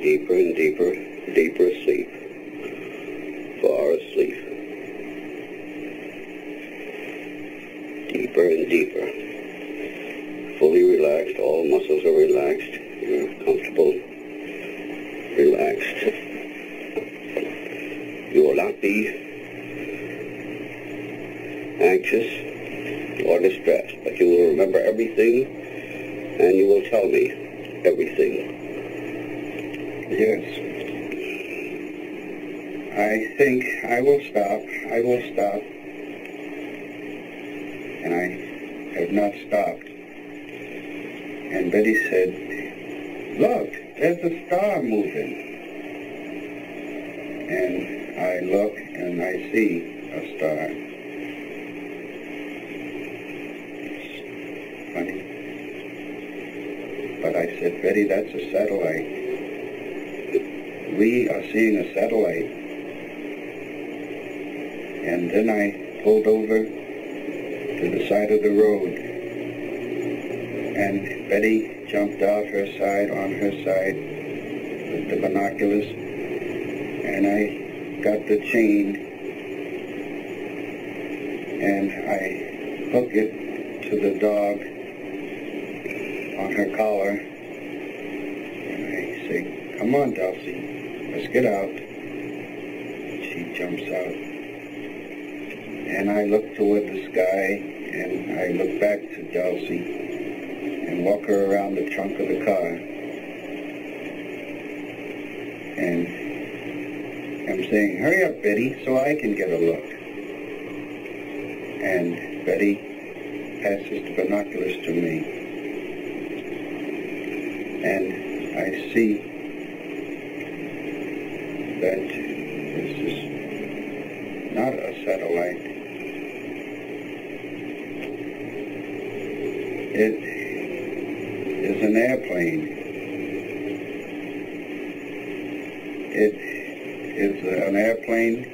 deeper and deeper, deeper asleep, far asleep, deeper and deeper, fully relaxed, all muscles are relaxed, you're comfortable, relaxed. You will not be anxious or distressed, but you will remember everything and you will tell me everything. Yes. I think I will stop. I will stop. And I have not stopped. And Betty said, "Look, there's a star moving." And I look and I see a star. It's funny. But I said, "Betty, that's a satellite. We are seeing a satellite." And then I pulled over to the side of the road, and Betty jumped out her side, on her side, with the binoculars, and I got the chain, and I hooked it to the dog on her collar, and I say, "Come on, Dulcie. Let's get out." She jumps out. And I look toward the sky, and I look back to Dulcie and walk her around the trunk of the car. And I'm saying, "Hurry up, Betty, so I can get a look." And Betty passes the binoculars to me. And I see that this is not a satellite. It is an airplane. It is an airplane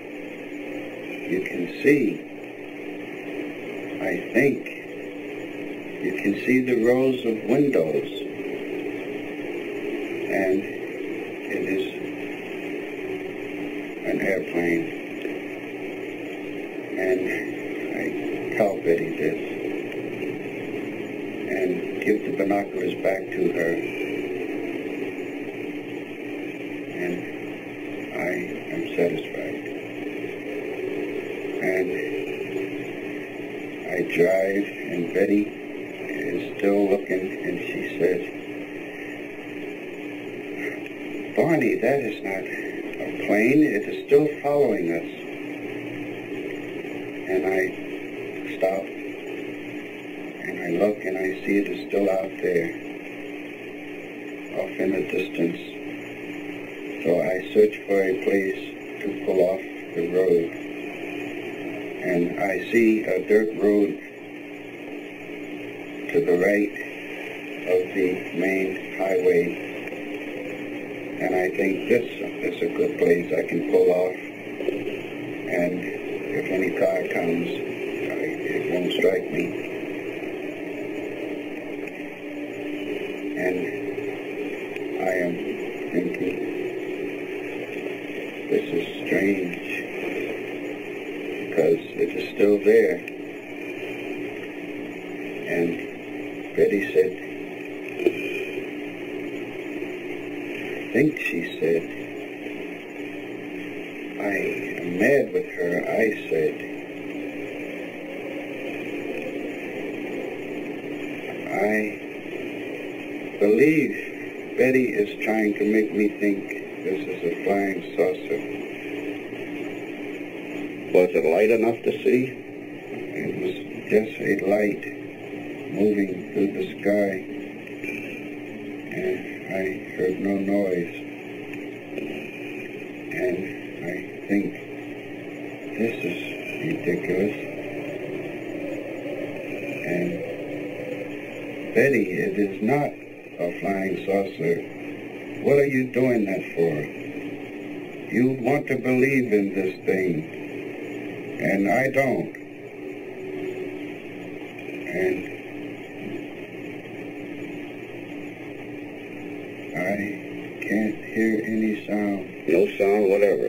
you can see. I think you can see the rows of windows, and it is an airplane. And I tell Betty this and give the binoculars back to her, and I am satisfied. And I drive, and Betty is still looking, and she says, "Barney, that is not a plane, it is still following us." And I stop and I look and I see it is still out there, off in the distance. So I search for a place to pull off the road, and I see a dirt road to the right of the main highway. And I think this is a good place I can pull off, and if any car comes, it won't strike me. And I am thinking, this is strange, because it is still there. And Betty said, I think she said, I am mad with her, I said. I believe Betty is trying to make me think this is a flying saucer. Was it light enough to see? It was just a light moving through the sky. And I heard no noise, and I think, this is ridiculous. And Betty, it is not a flying saucer. What are you doing that for? You want to believe in this thing, and I don't. And I can't hear any sound. No sound, whatever.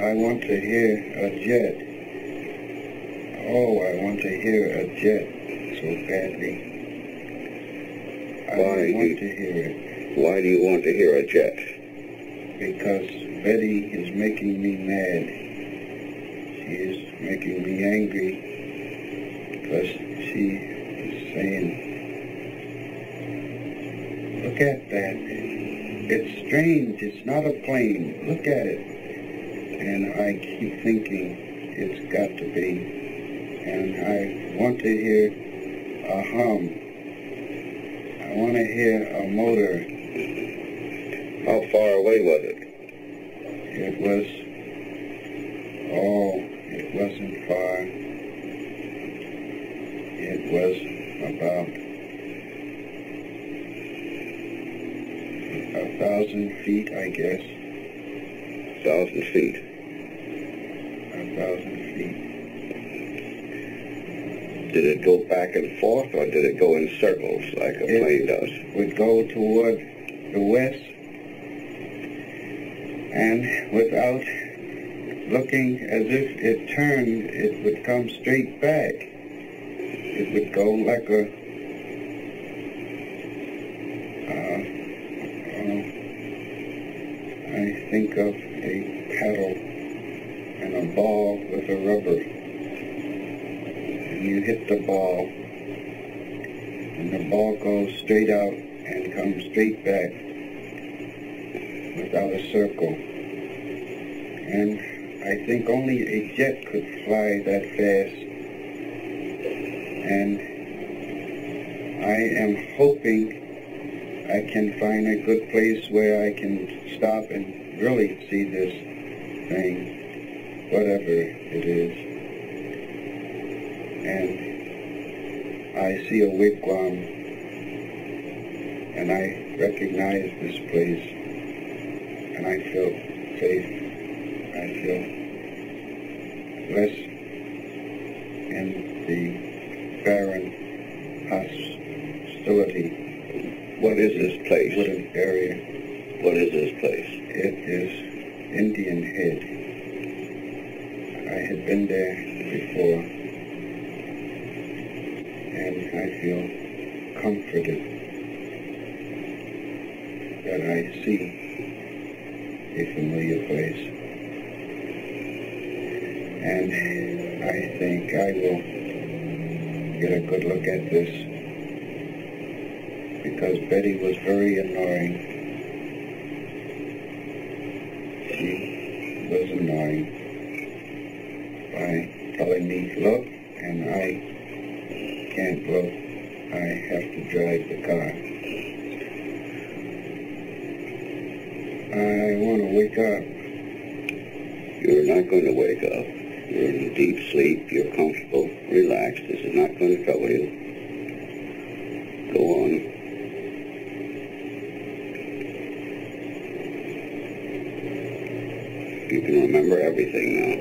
I want to hear a jet. Oh, I want to hear a jet so badly. I want to hear it. Why do you want to hear a jet? Because Betty is making me mad. She is making me angry because she is saying, look at that. It's strange. It's not a plane. Look at it. And I keep thinking it's got to be. And I want to hear a hum. I want to hear a motor. How far away was it? It was... Oh, it wasn't far. It was about 1,000 feet, I guess. 1,000 feet. 1,000 feet. Did it go back and forth, or did it go in circles like a plane does? It would go toward the west, and without looking, as if it turned, it would come straight back. It would go like a... I think of a paddle and a ball with a rubber. You hit the ball, and the ball goes straight out and comes straight back without a circle. And I think only a jet could fly that fast. And I am hoping I can find a good place where I can stop and really see this thing, whatever it is. And I see a wigwam, and I recognize this place, and I feel safe. I feel less in the barren hostility. What is this place? Wooded area. What is this place? It is Indian Head. I had been there before. And I feel comforted that I see a familiar place. And I think I will get a good look at this, because Betty was very annoying. She was annoying by telling me, look, and I can't look. I have to drive the car. I want to wake up. You're not going to wake up. You're in deep sleep. You're comfortable. Relaxed. This is not going to trouble you. Go on. You can remember everything now.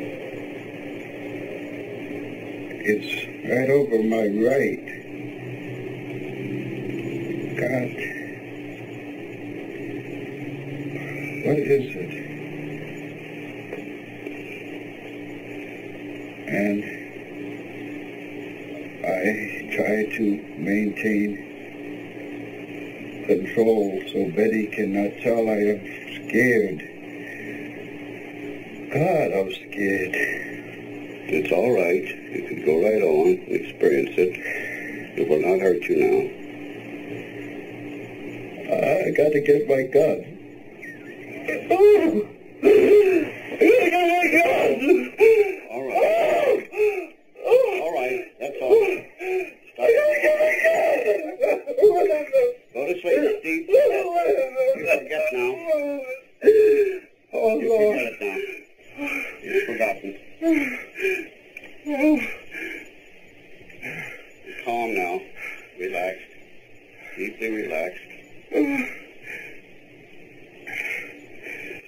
It's right over my right. God. What is it? And I try to maintain control so Betty cannot tell I am scared. God, I'm scared. It's all right. You can go right on, experience it. It will not hurt you now. I got to get my gun. Oh. I got my gun. All right. Oh. All right. That's all. Stop. I got to get my gun. Go to sleep, Steve. You forget now. Oh, you forget it now. You've forgotten. Oh. Calm now. Relaxed. Deeply relaxed.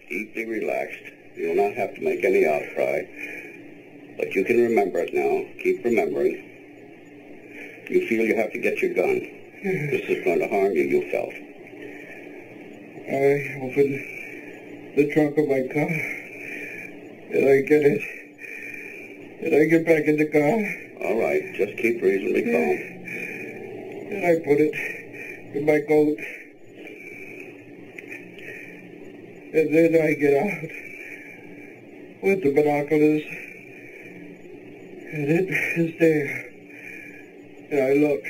Deeply relaxed. You will not have to make any outcry. But you can remember it now. Keep remembering. You feel you have to get your gun. This is going to harm you, you felt. I opened the trunk of my car, and I get it, and I get back in the car. All right, just keep reasonably calm. And I put it in my coat, and then I get out with the binoculars, and it is there. And I look,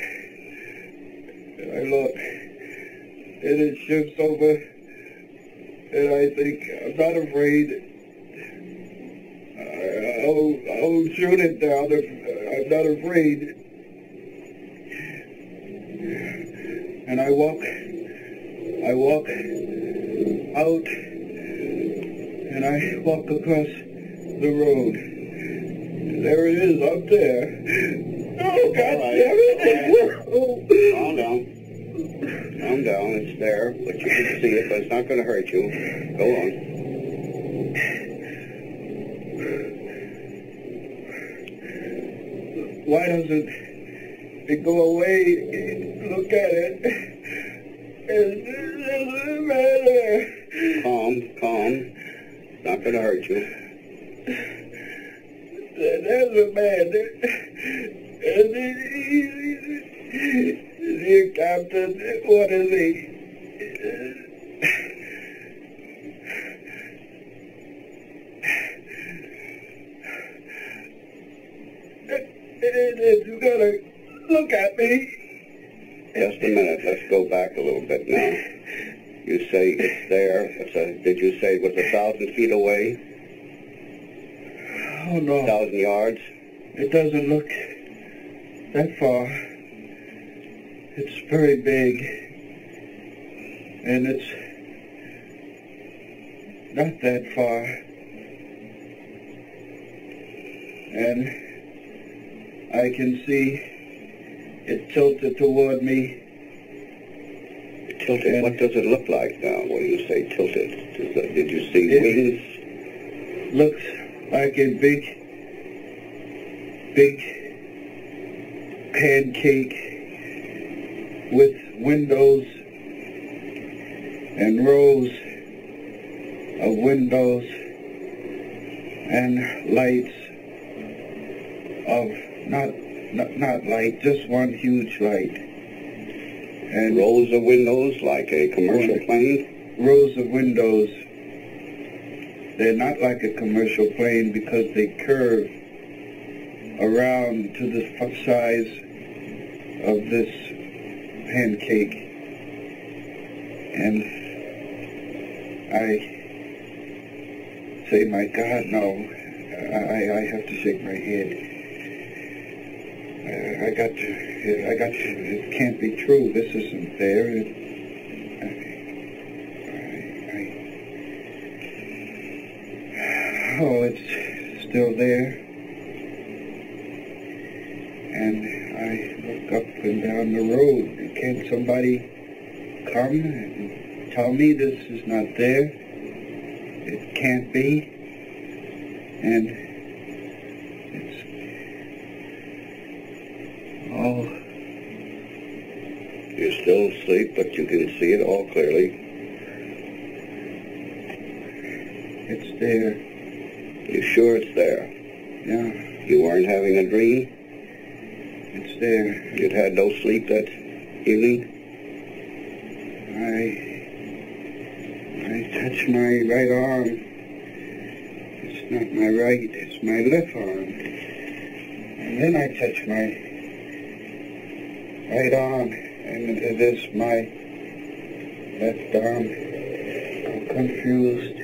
and I look, and it shifts over, and I think, I'm not afraid. I'll shoot it down if I'm not afraid. And I walk out, and I walk across the road. And there it is, up there. Oh, God, right. Damn it! Right. Calm down. Calm down. It's there. But you can see it, but it's not going to hurt you. Go on. Why doesn't it go away? Look at it. It doesn't matter. Calm. It's not going to hurt you. There's a man. And the captain, what is he? It's gonna look at me. Just a minute, let's go back a little bit now. You say it's there. Did you say it was 1,000 feet away? Oh, no. 1,000 yards? It doesn't look that far. It's very big, and it's not that far, and I can see it tilted toward me. Tilted? What does it look like now? What do you say tilted? Did you see wings? Looks like a big pancake with windows and rows of windows and lights of not light, just one huge light. And rows of windows like a commercial plane? Rows of windows. They're not like a commercial plane because they curve around to the size of this pancake, and I say, my God, no, I have to shake my head. I got to, it can't be true, this isn't fair. Oh, it's still there. And I look up and down the road. Can't somebody come and tell me this is not there? It can't be. And it's... Oh. You're still asleep, but you can see it all clearly. It's there. You're sure it's there? Yeah. You weren't having a dream? It's there. You'd had no sleep that evening? I touch my right arm. It's not my right, it's my left arm. And then I touch my right arm, and it is my left arm. I'm confused.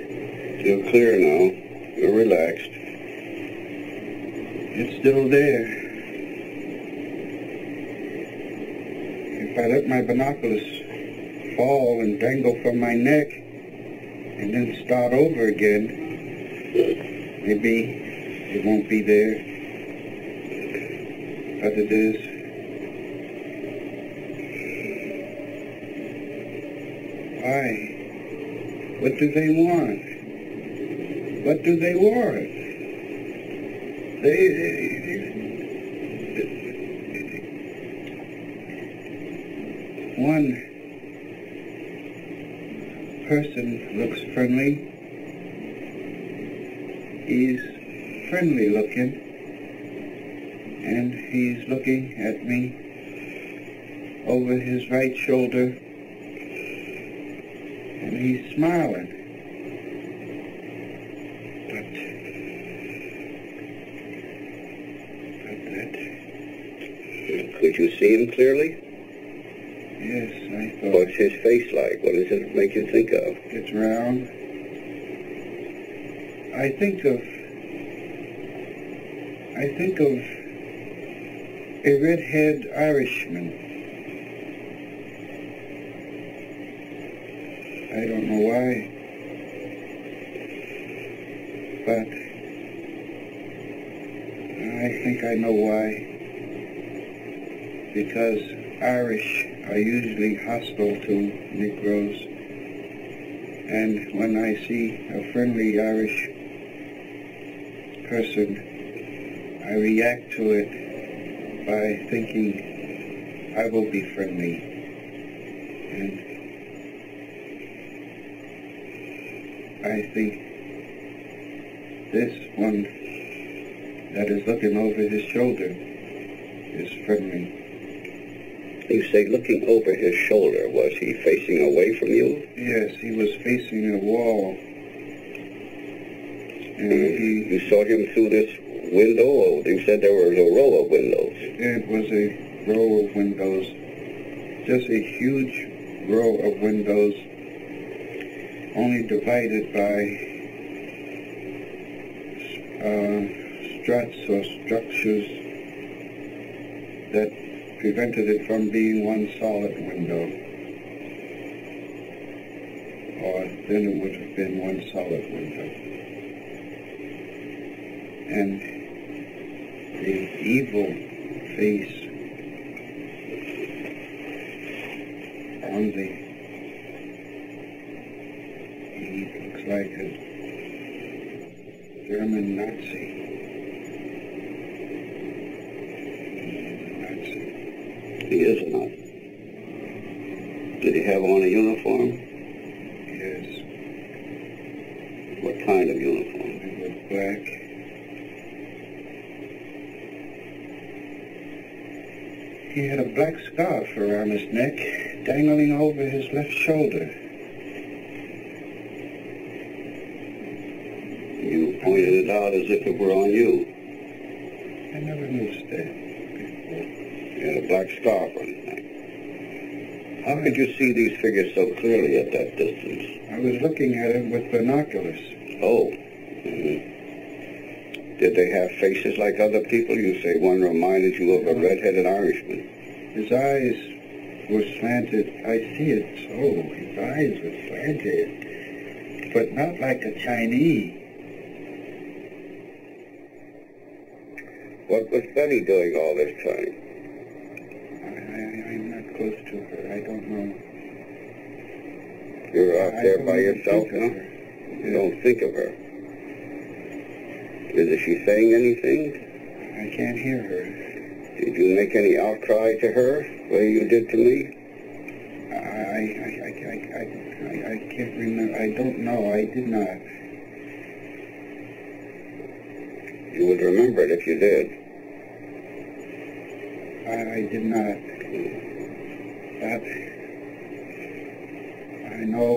You're clear now. You're relaxed. It's still there. I let my binoculars fall and dangle from my neck and then start over again, maybe it won't be there, but it is. Why? What do they want? What do they want? One, person looks friendly, he's friendly looking, and he's looking at me over his right shoulder, and he's smiling. But could you see him clearly? Yes, I thought. What's his face like? What does it make you think of? It's round. I think of a red-haired Irishman. I don't know why, but I think I know why. Because Irish are usually hostile to Negroes, and when I see a friendly Irish person, I react to it by thinking I will be friendly. And I think this one that is looking over his shoulder is friendly. You say looking over his shoulder, was he facing away from you? Yes, he was facing a wall. And you saw him through this window, or you said there was a row of windows? It was a row of windows, just a huge row of windows, only divided by struts or structures that prevented it from being one solid window, or then it would have been one solid window. And the evil face on the, he looks like a German Nazi. He is a Nazi. Did he have on a uniform? Yes. What kind of uniform? It was black. He had a black scarf around his neck, dangling over his left shoulder. You pointed it out as if it were on you. I never noticed that. And a black scarf or anything. How could you see these figures so clearly at that distance? I was looking at them with binoculars. Oh. Mm-hmm. Did they have faces like other people? You say one reminded you of a red-headed Irishman. His eyes were slanted. I see it so. His eyes were slanted, but not like a Chinese. What was Betty doing all this time? Close to her, I don't know. You're out there by yourself now? You don't think of her. Is she saying anything? I can't hear her. Did you make any outcry to her, the way you did to me? I can't remember. I don't know. I did not. You would remember it if you did. I did not. But I know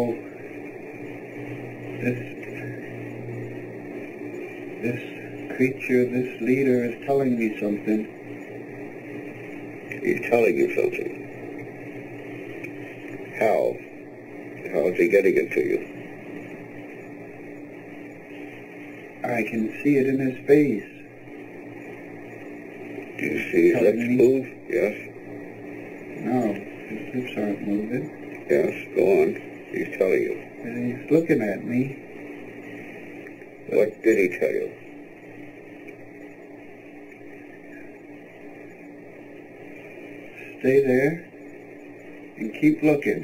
this creature, this leader is telling me something. He's telling you something. How? How is he getting it to you? I can see it in his face. Do you see his lips move? Yes. No. His lips aren't moving. Yes, go on. He's telling you. And he's looking at me. What did he tell you? Stay there and keep looking.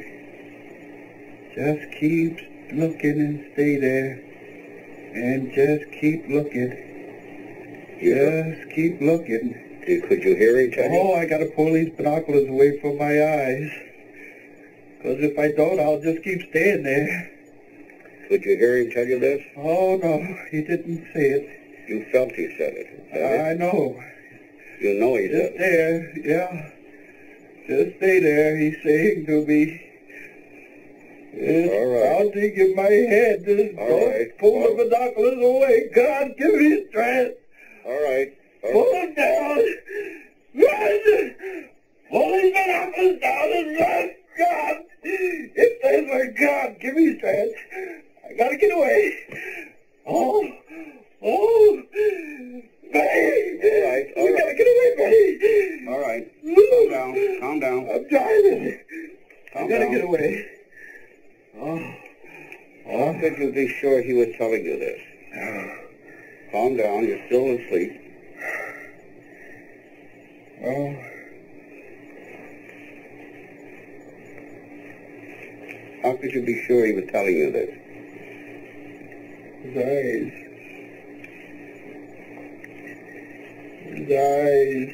Just keep looking and stay there. And just keep looking. Just keep looking. Could you hear him tell you? Oh, I got to pull these binoculars away from my eyes. Because if I don't, I'll just keep staying there. Did you hear him tell you this? Oh, no, he didn't say it. You felt he said it. I know. You know he said it. Just there, yeah. Just stay there, he's saying to me. It's all right. Bounty, give my head. Just all right. Pull the binoculars away. God, give me strength. All right. Pull them down. Run. Pull these binoculars down and run. God. If they were God, give me strength. I gotta get away. Oh. Oh. Buddy. All right. All right. Gotta get away, buddy. All right. Calm down. Calm down. I'm driving. Calm down. I gotta get away. Oh. Oh. How could you be sure he was telling you this? Calm down, you're still asleep. Oh. How could you be sure he was telling you this? His eyes. His eyes.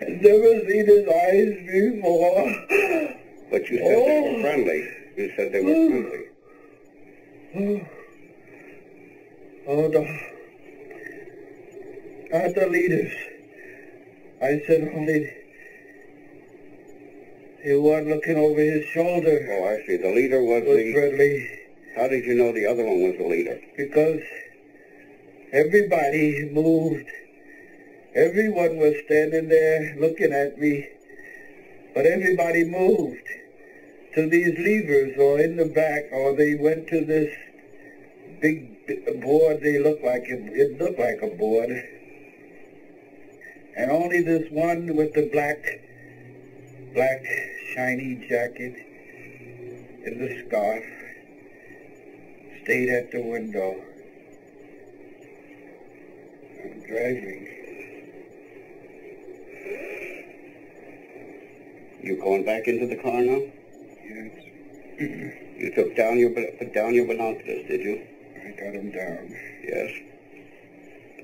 I've never seen his eyes before. But you said they were friendly. You said they were friendly. Oh, no. Not the leaders. I said only the one looking over his shoulder. Oh, I see. The leader was friendly. How did you know the other one was the leader? Because everybody moved. Everyone was standing there looking at me. But everybody moved to these levers or in the back, or they went to this big board. They looked like it looked like a board, and only this one with the black shiny jacket and the scarf stayed at the window. I'm driving. You going back into the car now? Yes. You put down your binoculars, did you? I got them down. Yes.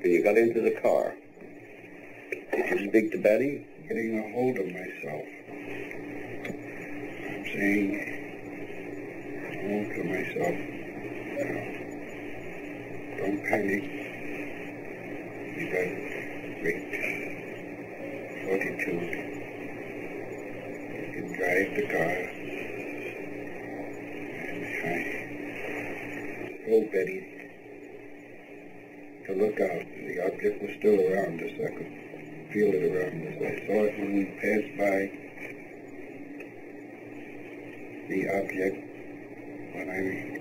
And you got into the car. Did you speak to Betty? I'm getting a hold of myself. I'm saying to myself, don't panic. You got great fortitude. Drive the car, and I told Betty to look out. The object was still around us. I could feel it around us. I saw it when we passed by the object. When I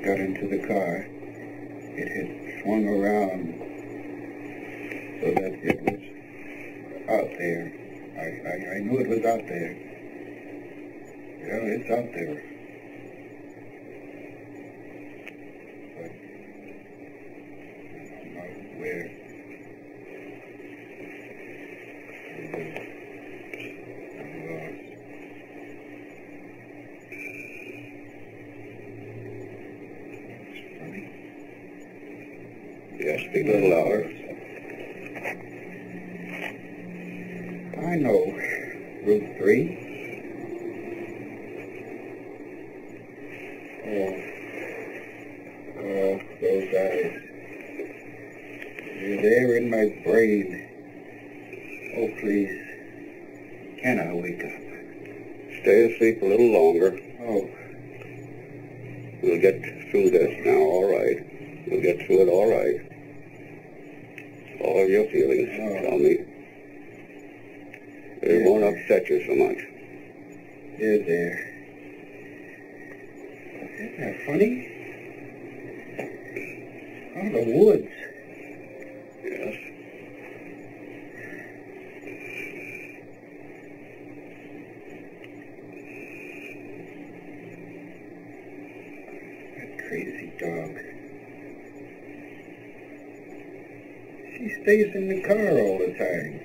got into the car, it had swung around so that it was out there. I knew it was out there. Yeah, it's out there. But I'm not aware. I'm lost. It's funny. Yeah, speak a little louder. I know. Route 3. Brain. Oh, please. Can I wake up? Stay asleep a little longer. Oh. We'll get through this now, all right. We'll get through it all right. All of your feelings, tell me. It won't upset you so much. You're there. Isn't that funny? Out of the woods. Stays in the car all the time.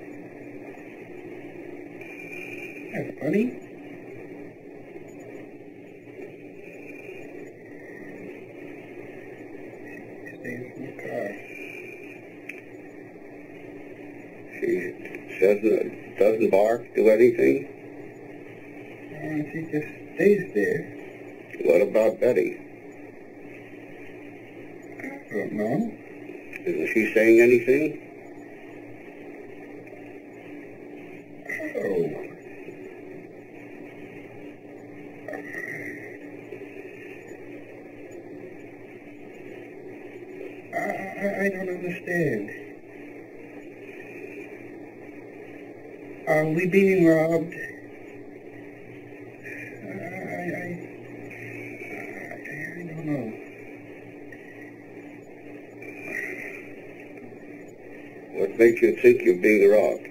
That's funny. She stays in the car. She doesn't bark, do anything. No, she just stays there. What about Betty? don't know. Isn't she saying anything? Oh. I don't understand. Are we being robbed? I don't know. What makes you think you're being robbed?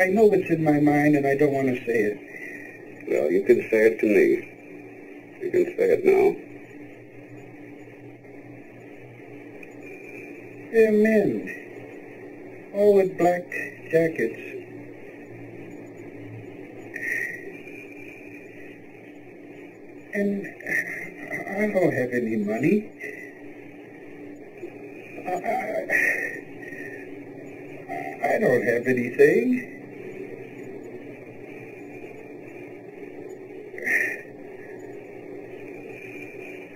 I know it's in my mind, and I don't want to say it. Well, you can say it to me. You can say it now. They're men, all with black jackets. And I don't have any money. I don't have anything.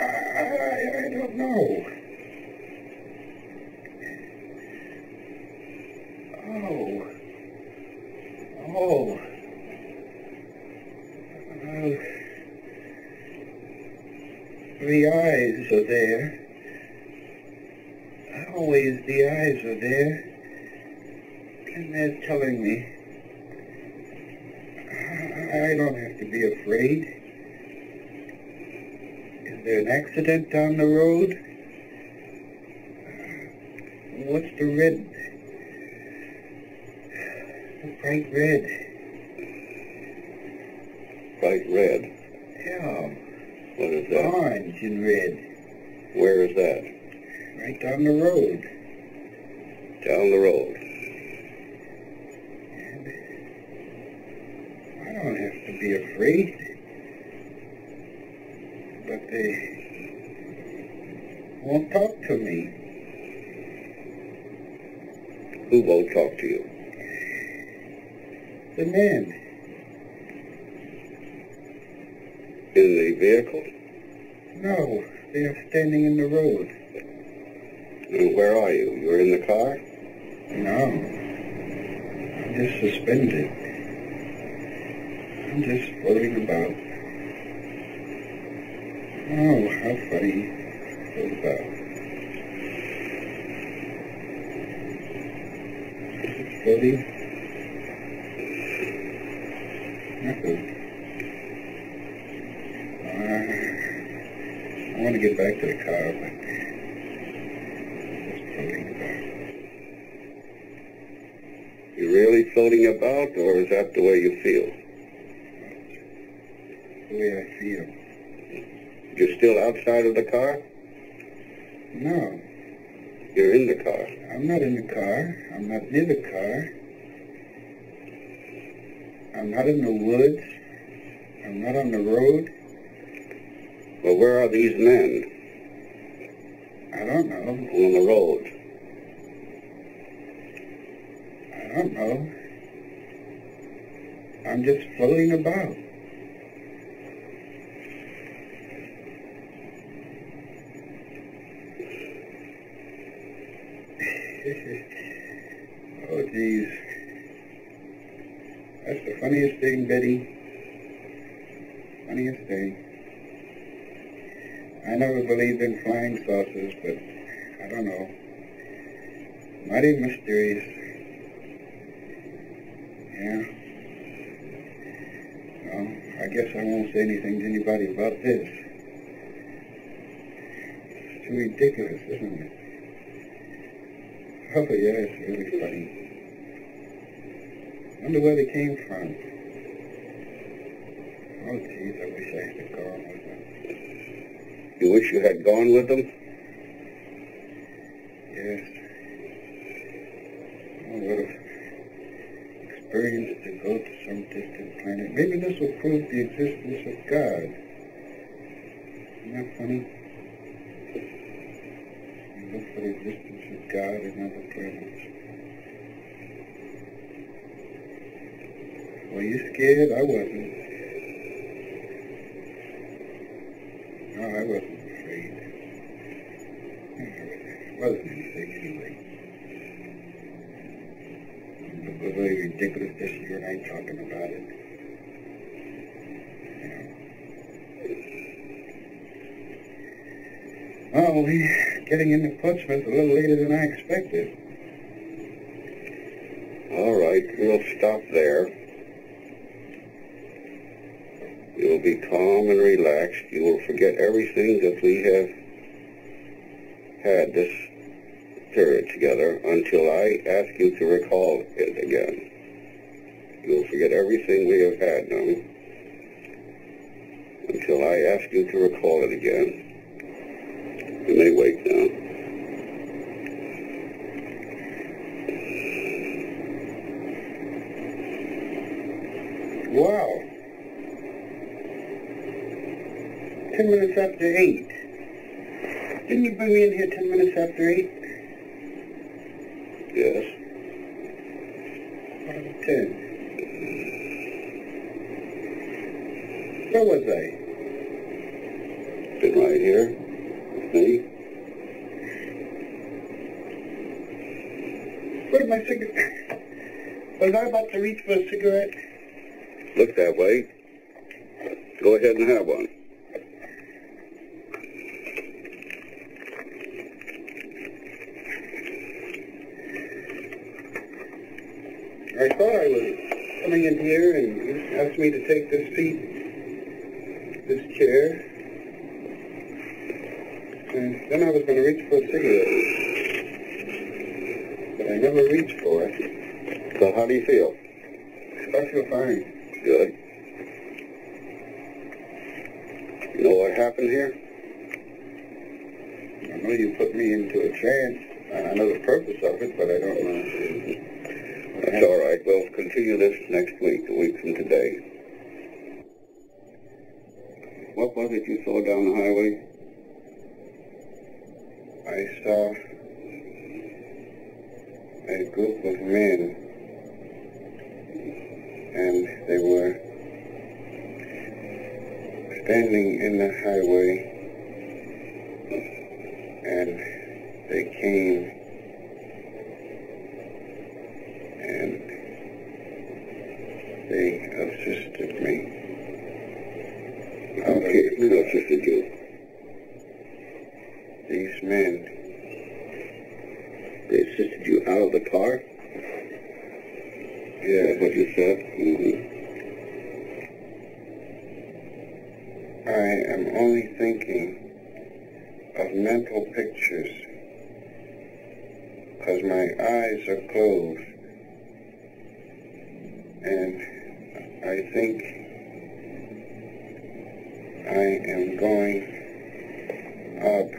I don't know. Oh. The eyes are there. Always the eyes are there. And they're telling me I don't have to be afraid. Is there an accident down the road? What's the red? The bright red. Bright red? Yeah. What is that? Orange and red. Where is that? Right down the road. Down the road. I don't have to be afraid, but they won't talk to me. Who won't talk to you? The man. In the vehicle? No, they are standing in the road. And where are you? You're in the car? No, I'm just suspended. I'm just floating about. Oh, how funny. Float about. Floating. Nothing. I want to get back to the car, but I'm just floating about. You're really floating about, or is that the way you feel? The way I feel. You're still outside of the car? No. You're in the car? I'm not in the car. I'm not near the car. I'm not in the woods. I'm not on the road. Well, where are these men? I don't know. On the road? I don't know. I'm just floating about. Oh, geez. That's the funniest thing, Betty. Funniest thing. I never believed in flying saucers, but I don't know. Mighty mysterious. Yeah. Well, I guess I won't say anything to anybody about this. It's too ridiculous, isn't it? Oh, yeah, it's really funny. I wonder where they came from. Oh, geez, I wish I had gone with them. You wish you had gone with them? Yes. Oh, what an experience to go to some distant planet. Maybe this will prove the existence of God. Isn't that funny? You look for the existence God and other planets. Were you scared? I wasn't. No, I wasn't afraid. It wasn't anything anyway. It was really ridiculous just you and I talking about it. You know. Well, we're getting into Portsmouth a little later than I expected. All right, we'll stop there. You'll be calm and relaxed. You will forget everything that we have had this period together until I ask you to recall it again. You'll forget everything we have had now until I ask you to recall it again. You may wake now. Wow. 10 minutes after 8. Didn't you bring me in here 10 minutes after 8? Yes. 10. Where was I? Been right here with me. What am I cigarette? Was I about to reach for a cigarette? Look that way. Go ahead and have one. I thought I was coming in here and you asked me to take this seat, this chair, and then I was going to reach for a cigarette, but I never reached for it. So how do you feel? I feel fine. Good. You know what happened here? I know you put me into a trance, and I know the purpose of it, but I don't know. That's all right. We'll continue this next week, a week from today. What was it you saw down the highway? I saw a group of men. And they were standing in the highway, and they came, and they assisted me. Okay, who assisted you? These men. They assisted you out of the car? Yeah, that's what you said. Mm-hmm. I am only thinking of mental pictures because my eyes are closed, and I think I am going up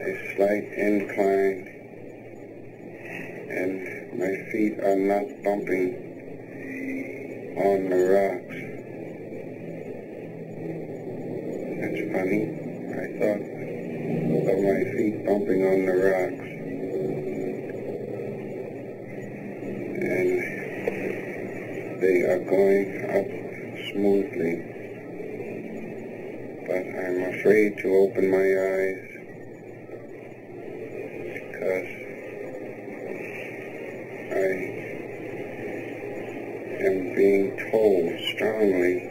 a slight incline, and my feet are not bumping on the rocks. That's funny. I thought of my feet bumping on the rocks. And they are going up smoothly. But I'm afraid to open my eyes because I am being told strongly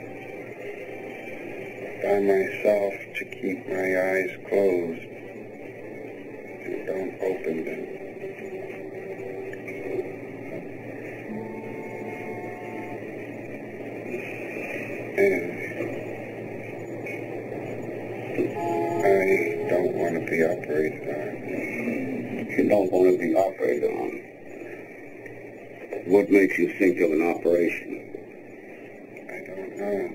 by myself to keep my eyes closed and don't open them. And I don't want to be operated on. You don't want to be operated on. What makes you think of an operation? I don't know.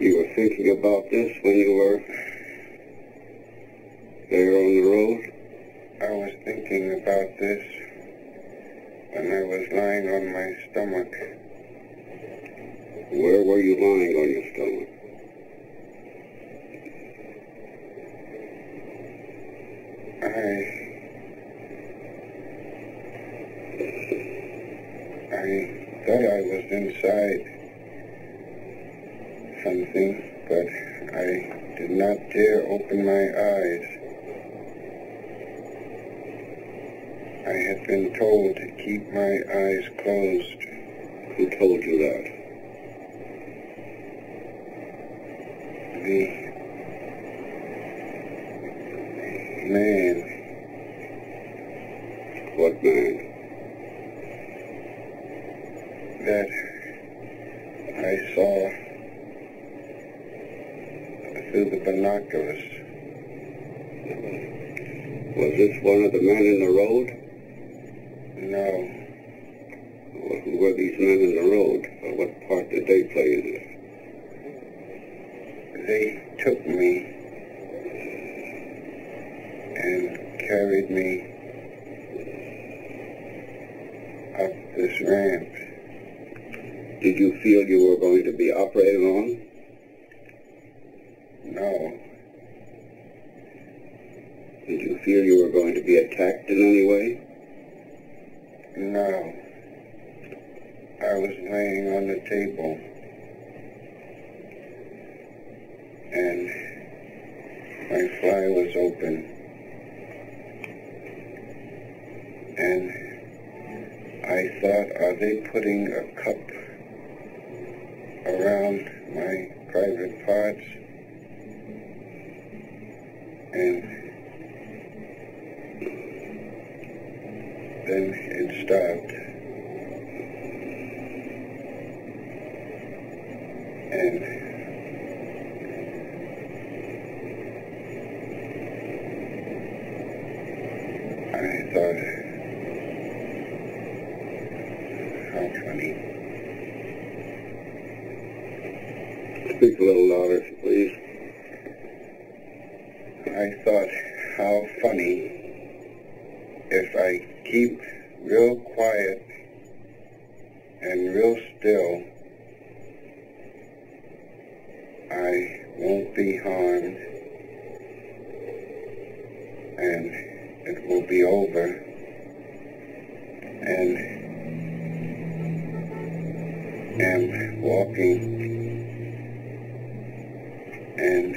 You were thinking about this when you were there on the road? I was thinking about this when I was lying on my stomach. Where were you lying on your stomach? I I thought I was inside something, but I did not dare open my eyes. I had been told to keep my eyes closed. Who told you that? The man. What man? That I saw through the binoculars. Was this one of the men in the road? No. Well, who were these men in the road? Or what part did they play in this? They took me and carried me up this ramp. Did you feel you were going to be operated on? No. Did you feel you were going to be attacked in any way? No. I was laying on the table. And my fly was open. And I thought, are they putting a cup around my private parts? And then it stopped, and I thought, how funny. Speak a little louder, please. I thought, how funny, if I keep real quiet and real still, I won't be harmed, and it will be over, and am walking. And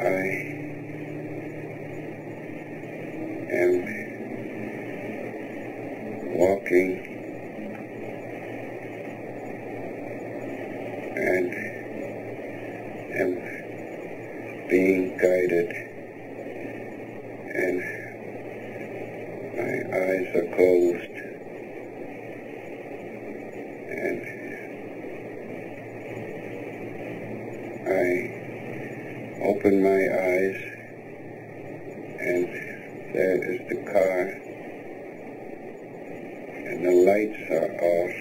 I am walking, and am being guided, and my eyes are closed, and I open my eyes, and there is the car, and the lights are off,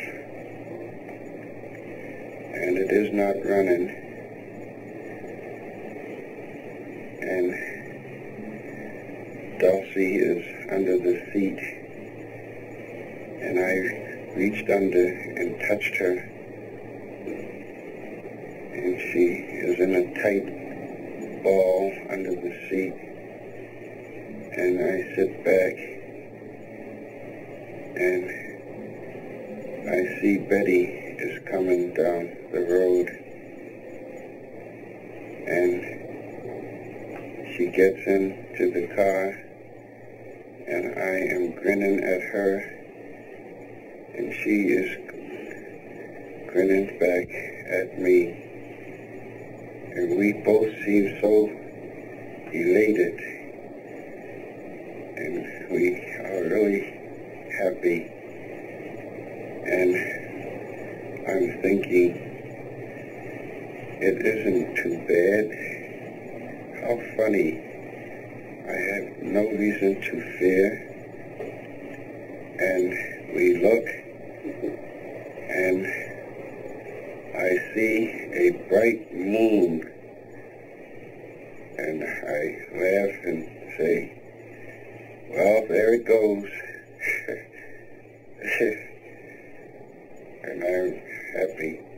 and it is not running, and Dulcie is under the seat, and I reached under and touched her. And she is in a tight ball under the seat, and I sit back, and I see Betty is coming down the road, and she gets into the car, and I am grinning at her, and she is grinning back at me. And we both seem so elated, and we are really happy, and I'm thinking, it isn't too bad, how funny, I have no reason to fear, and we look, and I see a bright moon, and I laugh and say, well, there it goes, and I'm happy.